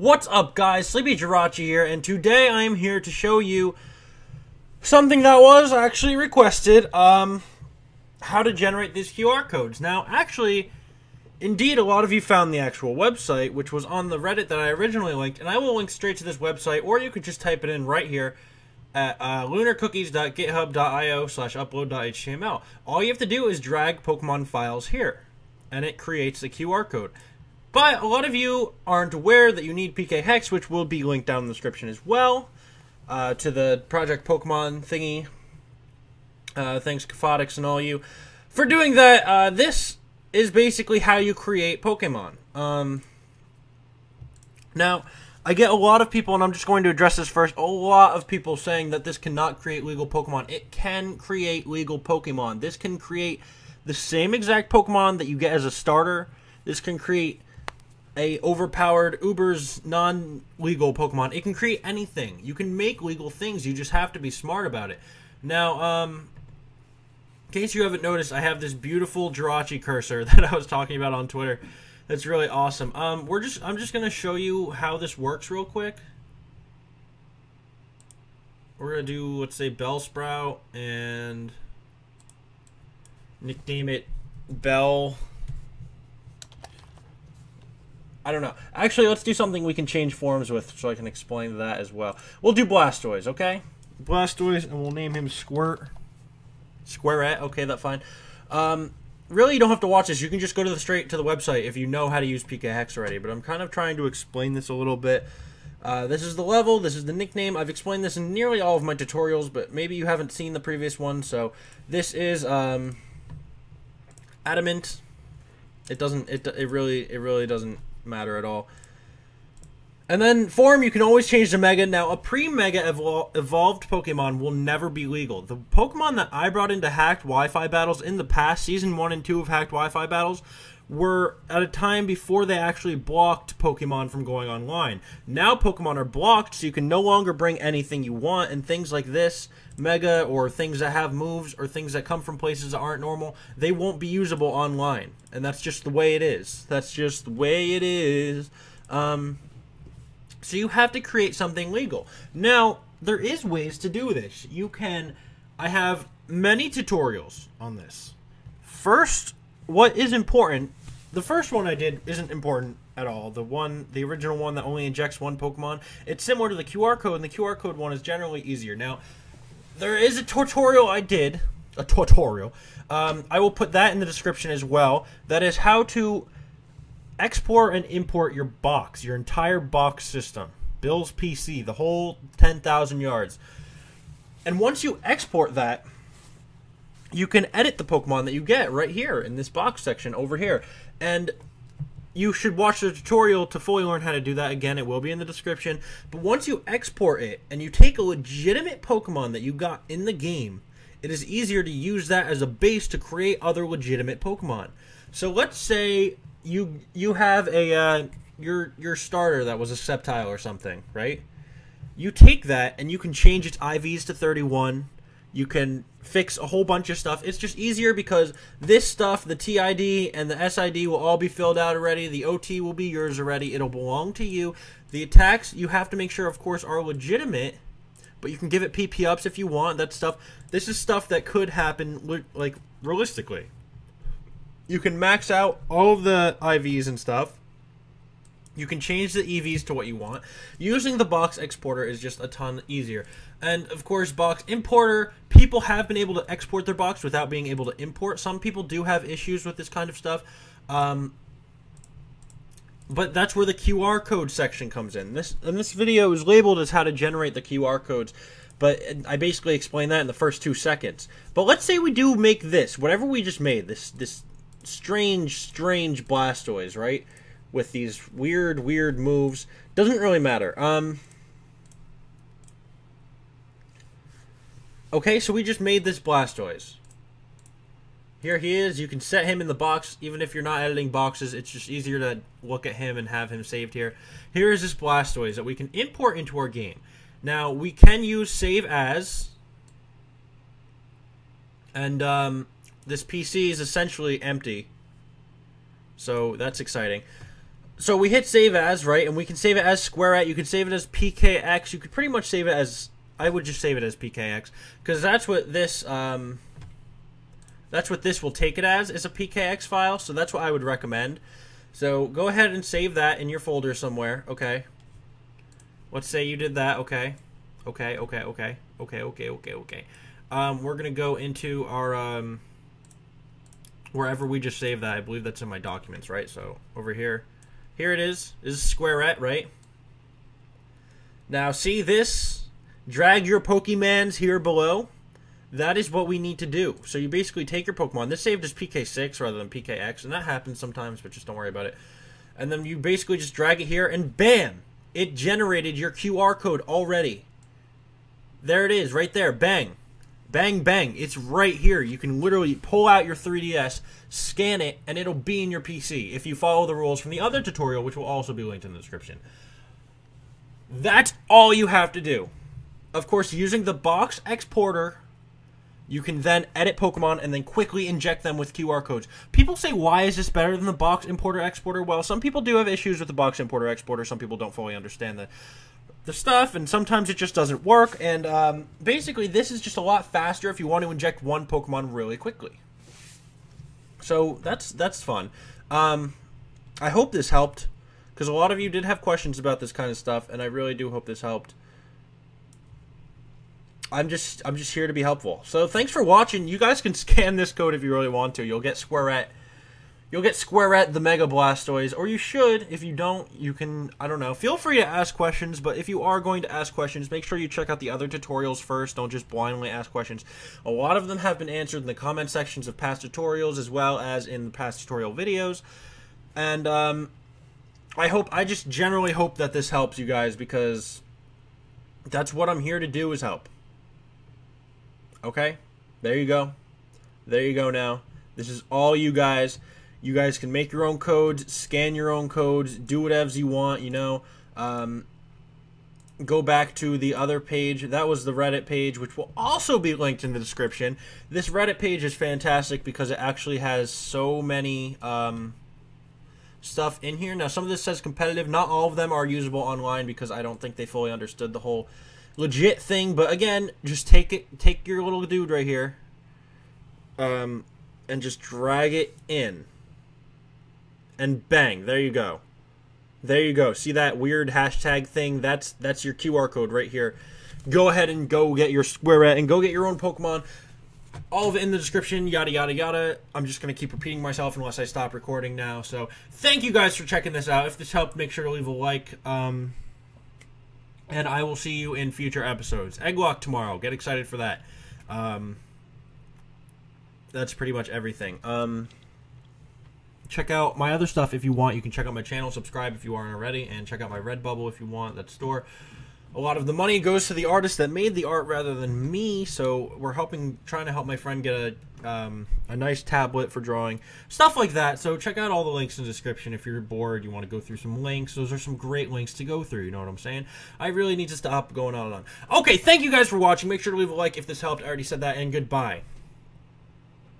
What's up, guys? Sleepy Jirachi here, and today I am here to show you something that was actually requested, how to generate these QR codes. Now, actually, indeed, a lot of you found the actual website, which was on the Reddit that I originally linked, and I will link straight to this website, or you could just type it in right here at lunarcookies.github.io/upload.html. All you have to do is drag Pokemon files here, and it creates the QR code. But a lot of you aren't aware that you need PKHeX, which will be linked down in the description as well, to the Project Pokemon thingy. Thanks, Kaphotics and all you for doing that. This is basically how you create Pokemon. Now, I get a lot of people, and I'm just going to address this first, a lot of people saying that this cannot create legal Pokemon. It can create legal Pokemon. This can create the same exact Pokemon that you get as a starter. This can create a overpowered Uber's non-legal Pokemon. It can create anything. You can make legal things. You just have to be smart about it. Now, in case you haven't noticed, I have this beautiful Jirachi cursor that I was talking about on Twitter. That's really awesome. I'm just gonna show you how this works real quick. We're gonna do, let's say, Bellsprout, and nickname it Bell. I don't know. Actually, let's do something we can change forms with, so I can explain that as well. We'll do Blastoise, okay? Blastoise, and we'll name him Squirt. Squirette, okay, that's fine. Really, you don't have to watch this. You can just go to the straight to the website if you know how to use PKHeX already, but I'm kind of trying to explain this a little bit. This is the level, this is the nickname. I've explained this in nearly all of my tutorials, but maybe you haven't seen the previous one, so this is Adamant. It really doesn't matter at all. And then form, you can always change to Mega. Now, a pre-Mega evolved Pokemon will never be legal. The Pokemon that I brought into Hacked Wi-Fi battles in the past, Season 1 and 2 of Hacked Wi-Fi battles, were at a time before they actually blocked Pokemon from going online. Now Pokemon are blocked, so you can no longer bring anything you want, and things like this, Mega, or things that have moves, or things that come from places that aren't normal, they won't be usable online. And that's just the way it is. That's just the way it is. So you have to create something legal. Now, there is ways to do this. You can, I have many tutorials on this. First, what is important, the first one I did isn't important at all. The original one that only injects one Pokemon, it's similar to the QR code, and the QR code one is generally easier. Now, there is a tutorial I did, a tutorial, I will put that in the description as well, that is how to export and import your box, your entire box system. Bill's PC, the whole 10,000 yards. And once you export that, you can edit the Pokemon that you get right here in this box section over here. And you should watch the tutorial to fully learn how to do that. Again, it will be in the description. But once you export it and you take a legitimate Pokemon that you got in the game, it is easier to use that as a base to create other legitimate Pokemon. So let's say you have a your starter that was a Sceptile or something, right? You take that and you can change its IVs to 31. You can fix a whole bunch of stuff. It's just easier because this stuff, the TID and the SID, will all be filled out already. The OT will be yours already. It'll belong to you. The attacks, you have to make sure, of course, are legitimate, but you can give it PP ups if you want. That stuff, this is stuff that could happen, like, realistically. You can max out all of the IVs and stuff. You can change the EVs to what you want. Using the box exporter is just a ton easier. And of course, box importer, people have been able to export their box without being able to import. Some people do have issues with this kind of stuff. But that's where the QR code section comes in. This video is labeled as how to generate the QR codes, but I basically explained that in the first 2 seconds. But let's say we do make this, whatever we just made, this strange Blastoise, right? With these weird moves. Doesn't really matter. Okay, so we just made this Blastoise. Here he is. You can set him in the box. Even if you're not editing boxes, it's just easier to look at him and have him saved here. Here is this Blastoise that we can import into our game. Now, we can use save as. And this PC is essentially empty. So that's exciting. So we hit save as, right? And we can save it as SquareAt. You can save it as PKX. You could pretty much save it as... I would just save it as PKX. Because that's what this will take it as. It's a PKX file. So that's what I would recommend. So go ahead and save that in your folder somewhere. Okay. Let's say you did that. Okay. Okay, okay, okay. Okay, okay, okay, okay. We're going to go into our... wherever we just saved that. I believe that's in my documents, right? So over here. Here it is. This is SquareAt, right? Now, see this? Drag your Pokemans here below. That is what we need to do. So you basically take your Pokemon. This saved as PK6 rather than PKX, and that happens sometimes, but just don't worry about it. And then you basically just drag it here, and bam! It generated your QR code already. There it is, right there. Bang. Bang, bang. It's right here. You can literally pull out your 3DS, scan it, and it'll be in your PC if you follow the rules from the other tutorial, which will also be linked in the description. That's all you have to do. Of course, using the box exporter, you can then edit Pokemon and then quickly inject them with QR codes. People say, why is this better than the box importer exporter? Well, some people do have issues with the box importer exporter. Some people don't fully understand the stuff, and sometimes it just doesn't work, and basically this is just a lot faster if you want to inject one Pokemon really quickly. So that's fun. I hope this helped, because a lot of you did have questions about this kind of stuff, and I really do hope this helped. I'm just here to be helpful. So thanks for watching. You guys can scan this code if you really want to. You'll get SquareAt. You'll get SquareAt the Mega Blastoise, or you should. If you don't, you can, I don't know. Feel free to ask questions, but if you are going to ask questions, make sure you check out the other tutorials first. Don't just blindly ask questions. A lot of them have been answered in the comment sections of past tutorials, as well as in past tutorial videos. And I just generally hope that this helps you guys, because that's what I'm here to do, is help. Okay? There you go. There you go now. This is all you guys. You guys can make your own codes, scan your own codes, do whatever you want, you know. Go back to the other page. That was the Reddit page, which will also be linked in the description. This Reddit page is fantastic because it actually has so many stuff in here. Now, some of this says competitive. Not all of them are usable online because I don't think they fully understood the whole legit thing. But, again, just take your little dude right here and just drag it in. And bang, there you go. There you go. See that weird hashtag thing? That's your QR code right here. Go ahead and go get your SquareAt and go get your own Pokemon. All of it in the description, yada, yada, yada. I'm just going to keep repeating myself unless I stop recording now. So thank you guys for checking this out. If this helped, make sure to leave a like. And I will see you in future episodes. Egglock tomorrow. Get excited for that. That's pretty much everything. Check out my other stuff if you want. You can check out my channel, subscribe if you aren't already, and check out my Redbubble if you want, that store. A lot of the money goes to the artist that made the art rather than me, so we're trying to help my friend get a nice tablet for drawing, stuff like that. So check out all the links in the description. If you're bored, you want to go through some links, those are some great links to go through, you know what I'm saying? I really need to stop going on and on. Okay, thank you guys for watching. Make sure to leave a like if this helped. I already said that, and goodbye.